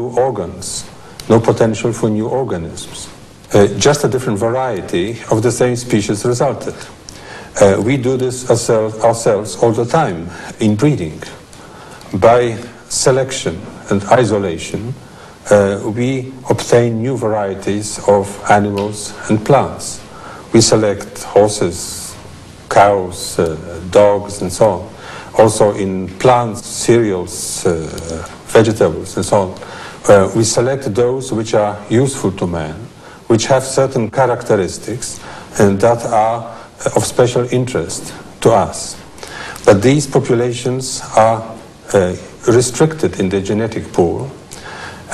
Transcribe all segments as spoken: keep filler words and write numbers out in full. New organs, no potential for new organisms. Uh, just a different variety of the same species resulted. Uh, we do this ourselves, ourselves all the time in breeding. By selection and isolation, uh, we obtain new varieties of animals and plants. We select horses, cows, uh, dogs, and so on. Also in plants, cereals, uh, vegetables, and so on. Uh, we select those which are useful to man, which have certain characteristics and that are of special interest to us. But these populations are uh, restricted in the genetic pool,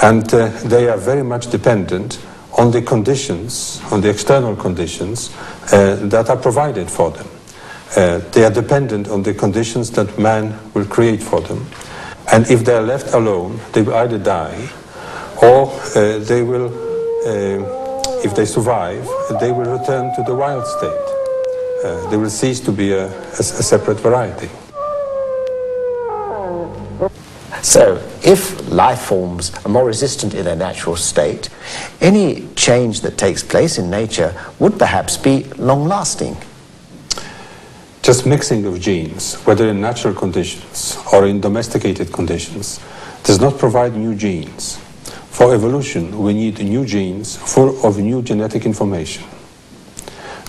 and uh, they are very much dependent on the conditions, on the external conditions uh, that are provided for them. Uh, they are dependent on the conditions that man will create for them. And if they are left alone, they will either die, or uh, they will, uh, if they survive, they will return to the wild state. Uh, they will cease to be a, a, a separate variety. So, if life forms are more resistant in their natural state, any change that takes place in nature would perhaps be long-lasting. Just mixing of genes, whether in natural conditions or in domesticated conditions, does not provide new genes. For evolution, we need new genes full of new genetic information.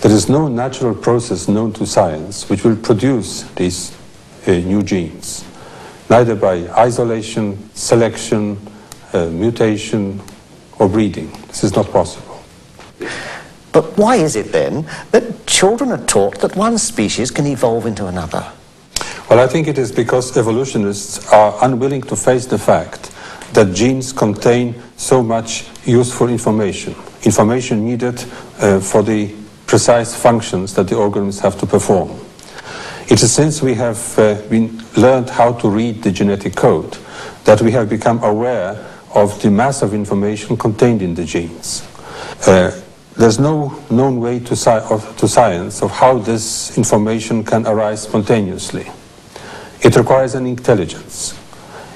There is no natural process known to science which will produce these uh, new genes, neither by isolation, selection, uh, mutation, or breeding. This is not possible. But why is it then that children are taught that one species can evolve into another? Well, I think it is because evolutionists are unwilling to face the fact that genes contain so much useful information, information needed uh, for the precise functions that the organisms have to perform. It is since we have uh, been learned how to read the genetic code that we have become aware of the mass of information contained in the genes. Uh, There's no known way to, sci of, to science of how this information can arise spontaneously. It requires an intelligence.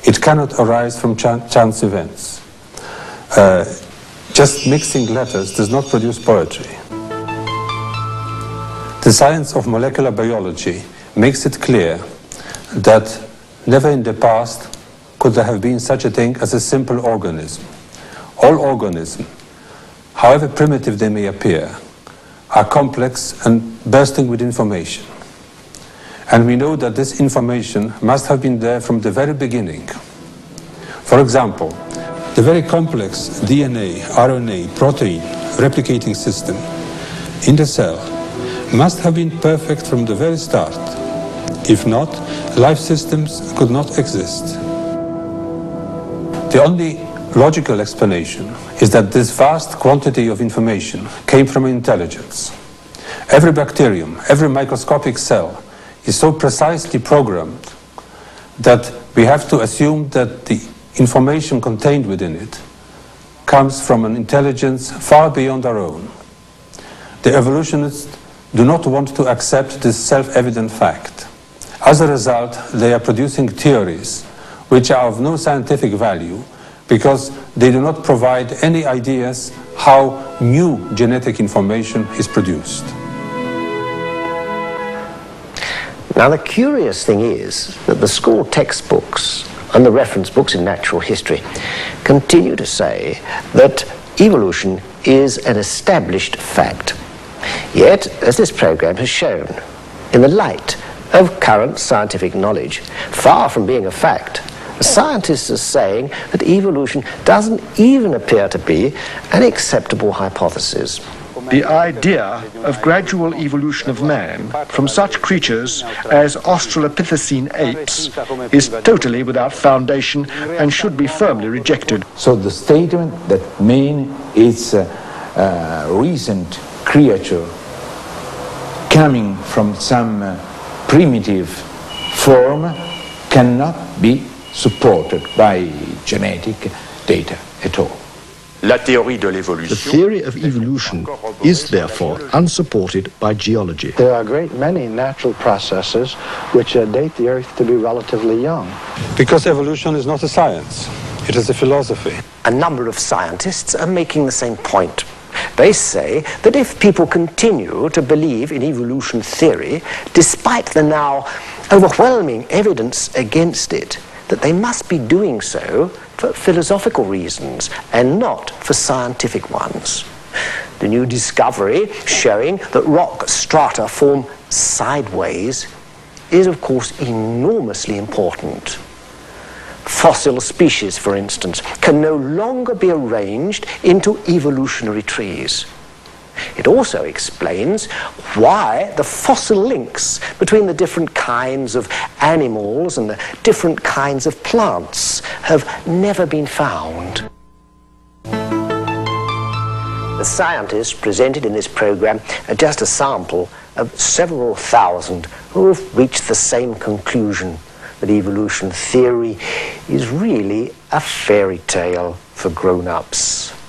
It cannot arise from chan chance events. Uh, just mixing letters does not produce poetry. The science of molecular biology makes it clear that never in the past could there have been such a thing as a simple organism. All organisms, however primitive they may appear, are complex and bursting with information. And we know that this information must have been there from the very beginning. For example, the very complex D N A, R N A, protein, replicating system in the cell must have been perfect from the very start. If not, life systems could not exist. The only logical explanation is that this vast quantity of information came from intelligence. Every bacterium, every microscopic cell is so precisely programmed that we have to assume that the information contained within it comes from an intelligence far beyond our own. The evolutionists do not want to accept this self-evident fact. As a result, they are producing theories which are of no scientific value, because they do not provide any ideas how new genetic information is produced. Now, the curious thing is that the school textbooks and the reference books in natural history continue to say that evolution is an established fact. Yet, as this program has shown, in the light of current scientific knowledge, far from being a fact, scientists are saying that evolution doesn't even appear to be an acceptable hypothesis. The idea of gradual evolution of man from such creatures as Australopithecine apes is totally without foundation and should be firmly rejected. So the statement that man is a, a recent creature coming from some primitive form cannot be supported by genetic data at all. The theory of evolution is therefore unsupported by geology. There are a great many natural processes which uh, date the Earth to be relatively young. Because evolution is not a science. It is a philosophy. A number of scientists are making the same point. They say that if people continue to believe in evolution theory, despite the now overwhelming evidence against it, that they must be doing so for philosophical reasons and not for scientific ones. The new discovery showing that rock strata form sideways is, of course, enormously important. Fossil species, for instance, can no longer be arranged into evolutionary trees. It also explains why the fossil links between the different kinds of animals and the different kinds of plants have never been found. The scientists presented in this program are just a sample of several thousand who have reached the same conclusion, that evolution theory is really a fairy tale for grown-ups.